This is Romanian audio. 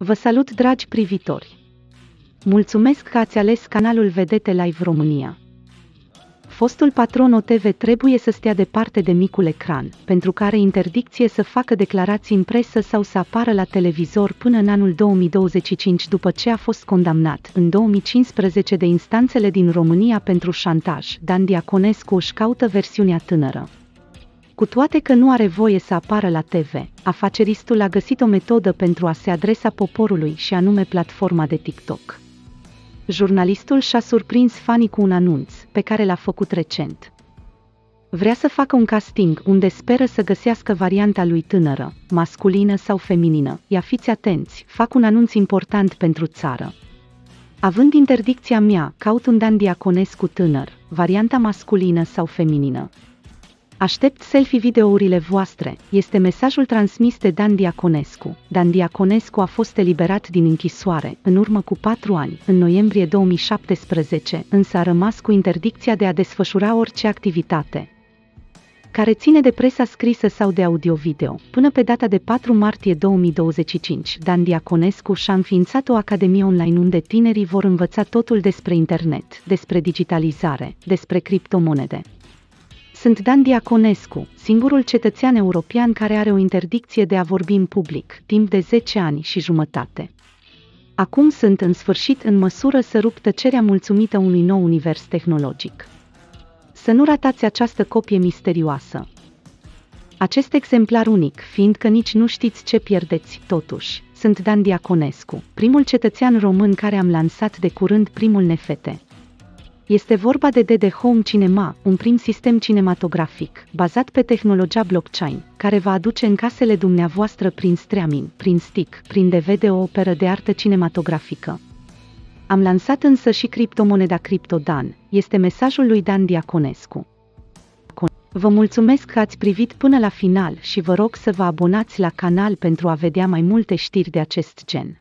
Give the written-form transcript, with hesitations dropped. Vă salut, dragi privitori! Mulțumesc că ați ales canalul Vedete Live România. Fostul patron OTV trebuie să stea departe de micul ecran, pentru că are interdicție să facă declarații în presă sau să apară la televizor până în anul 2025, după ce a fost condamnat în 2015 de instanțele din România pentru șantaj. Dan Diaconescu își caută versiunea tânără. Cu toate că nu are voie să apară la TV, afaceristul a găsit o metodă pentru a se adresa poporului, și anume platforma de TikTok. Jurnalistul și-a surprins fanii cu un anunț, pe care l-a făcut recent. Vrea să facă un casting unde speră să găsească varianta lui tânără, masculină sau feminină. Ia fiți atenți, fac un anunț important pentru țară. Având interdicția mea, caut un Dan Diaconescu tânăr, varianta masculină sau feminină. Aștept selfie-videourile voastre, este mesajul transmis de Dan Diaconescu. Dan Diaconescu a fost eliberat din închisoare, în urmă cu 4 ani, în noiembrie 2017, însă a rămas cu interdicția de a desfășura orice activitate care ține de presa scrisă sau de audio-video. Până pe data de 4 martie 2025, Dan Diaconescu și-a înființat o academie online unde tinerii vor învăța totul despre internet, despre digitalizare, despre criptomonede. Sunt Dan Diaconescu, singurul cetățean european care are o interdicție de a vorbi în public, timp de 10 ani și jumătate. Acum sunt în sfârșit în măsură să rup tăcerea mulțumită unui nou univers tehnologic. Să nu ratați această copie misterioasă. Acest exemplar unic, fiindcă nici nu știți ce pierdeți. Totuși, sunt Dan Diaconescu, primul cetățean român care am lansat de curând primul NFT. Este vorba de DD Home Cinema, un prim sistem cinematografic, bazat pe tehnologia blockchain, care va aduce în casele dumneavoastră prin streaming, prin stick, prin DVD o operă de artă cinematografică. Am lansat însă și criptomoneda CryptoDan, este mesajul lui Dan Diaconescu. Vă mulțumesc că ați privit până la final și vă rog să vă abonați la canal pentru a vedea mai multe știri de acest gen.